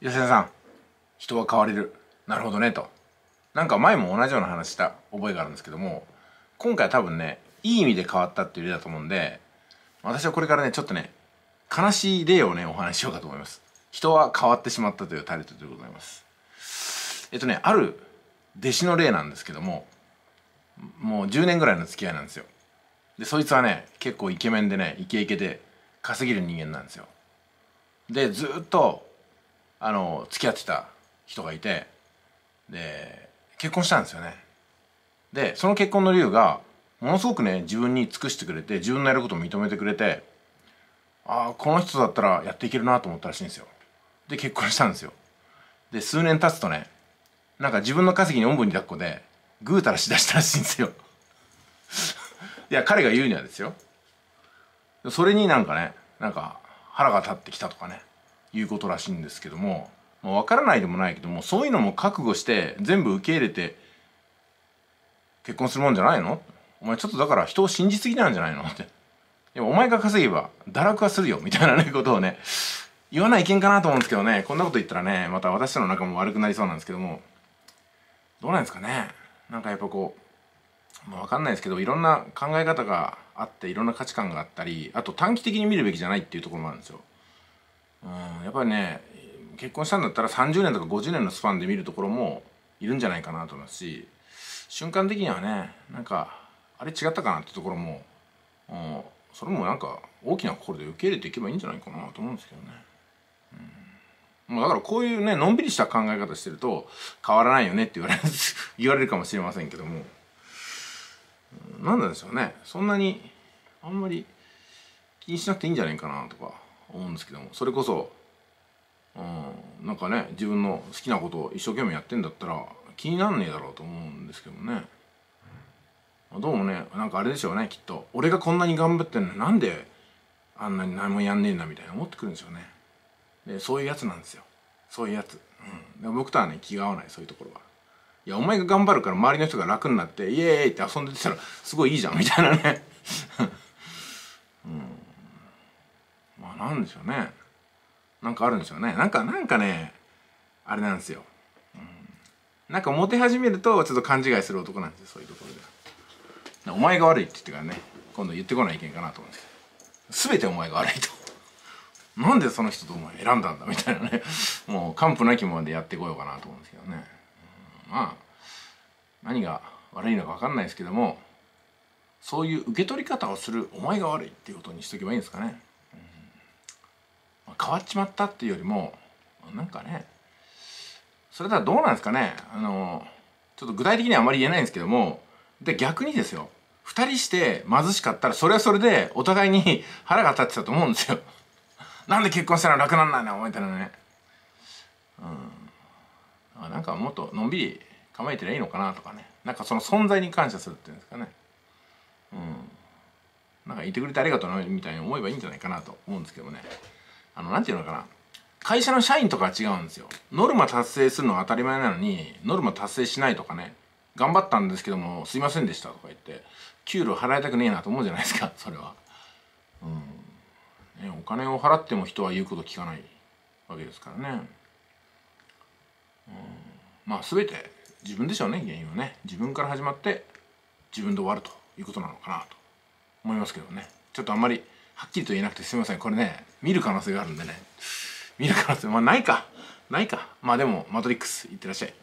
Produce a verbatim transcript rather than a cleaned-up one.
吉田さん、人は変われる、なるほどねと、なんか前も同じような話した覚えがあるんですけども、今回は多分ね、いい意味で変わったっていう例だと思うんで、私はこれからね、ちょっとね、悲しい例をね、お話ししようかと思います。人は変わってしまったというタイトルでございます。えっとね、ある弟子の例なんですけども、もうじゅうねんぐらいの付き合いなんですよ。でそいつはね、結構イケメンでね、イケイケで稼げる人間なんですよ。でずっとあの付き合ってた人がいて、で結婚したんですよね。でその結婚の理由が、ものすごくね、自分に尽くしてくれて、自分のやることを認めてくれて、ああこの人だったらやっていけるなと思ったらしいんですよ。で結婚したんですよ。で数年経つとね、なんか自分の稼ぎにおんぶに抱っこでぐうたらしだしたらしいんですよ。いや、彼が言うにはですよ。それになんかね、なんか腹が立ってきたとかね、いうことらしいんですけども、まあ、分からないでもないけども、そういうのも覚悟して全部受け入れて結婚するもんじゃないの？お前ちょっとだから人を信じすぎなんじゃないのって。でもお前が稼げば堕落はするよみたいなね、ことをね、言わない意見かなと思うんですけどね、こんなこと言ったらね、また私との仲も悪くなりそうなんですけども、どうなんですかね。なんかやっぱこう、まあ、分かんないですけど、いろんな考え方があって、いろんな価値観があったり、あと短期的に見るべきじゃないっていうところもあるんですよ。うん、やっぱりね、結婚したんだったらさんじゅうねんとかごじゅうねんのスパンで見るところもいるんじゃないかなと思いますし、瞬間的にはね、なんかあれ違ったかなってところも、うん、それもなんか大きな心で受け入れていけばいいんじゃないかなと思うんですけどね。うん、もうだからこういうね、のんびりした考え方してると変わらないよねって言われる言われるかもしれませんけども、何なんでしょうね、そんなにあんまり気にしなくていいんじゃないかなとか思うんですけども、それこそ、うん、なんかね、自分の好きなことを一生懸命やってんだったら気になんねえだろうと思うんですけどもね。どうもね、なんかあれでしょうね、きっと。俺がこんなに頑張ってんのに、なんであんなに何もやんねえんだみたいな思ってくるんでしょうね。でそういうやつなんですよ、そういうやつ。うん、で僕とはね、気が合わない、そういうところは。いや、お前が頑張るから周りの人が楽になってイエーイって遊んでてたらすごいいいじゃんみたいなね、うん、まあなんでしょうね、なんかあるんでしょうね、なんかなんかね、あれなんですよ、うん、なんかモテ始めるとちょっと勘違いする男なんですよ、そういうところで。お前が悪いって言ってからね、今度言ってこない意見かなと思うんですけど、全てお前が悪いとなんでその人とお前選んだんだみたいなね、もう完膚なきまでやってこようかなと思うんですけどね。うん、まあ何が悪いのか分かんないですけども、そういう受け取り方をするお前が悪いっていうことにしとけばいいんですかね。うん、まあ、変わっちまったっていうよりもなんかね、それとはどうなんですかね、あのちょっと具体的にはあまり言えないんですけども、で逆にですよ、ふたりして貧しかったらそれはそれでお互いに腹が立ってたと思うんですよなんで結婚したら楽なんないのみたいなね。うん、なんかもっとのんびり構えてりゃいいのかなとかね、なんかその存在に感謝するっていうんですかね。うん、なんかいてくれてありがとうなみたいに思えばいいんじゃないかなと思うんですけどもね。あのなんていうのかな、会社の社員とかは違うんですよ。ノルマ達成するのは当たり前なのに、ノルマ達成しないとかね、頑張ったんですけどもすいませんでしたとか言って給料払いたくねえなと思うじゃないですか、それは。うん、ね、お金を払っても人は言うこと聞かないわけですからね。うん、まあ全て自分でしょうね、原因はね。自分から始まって自分で終わるということなのかなと思いますけどね。ちょっとあんまりはっきりと言えなくてすいません。これね、見る可能性があるんでね、見る可能性まあないかないか、まあでもマトリックスいってらっしゃい。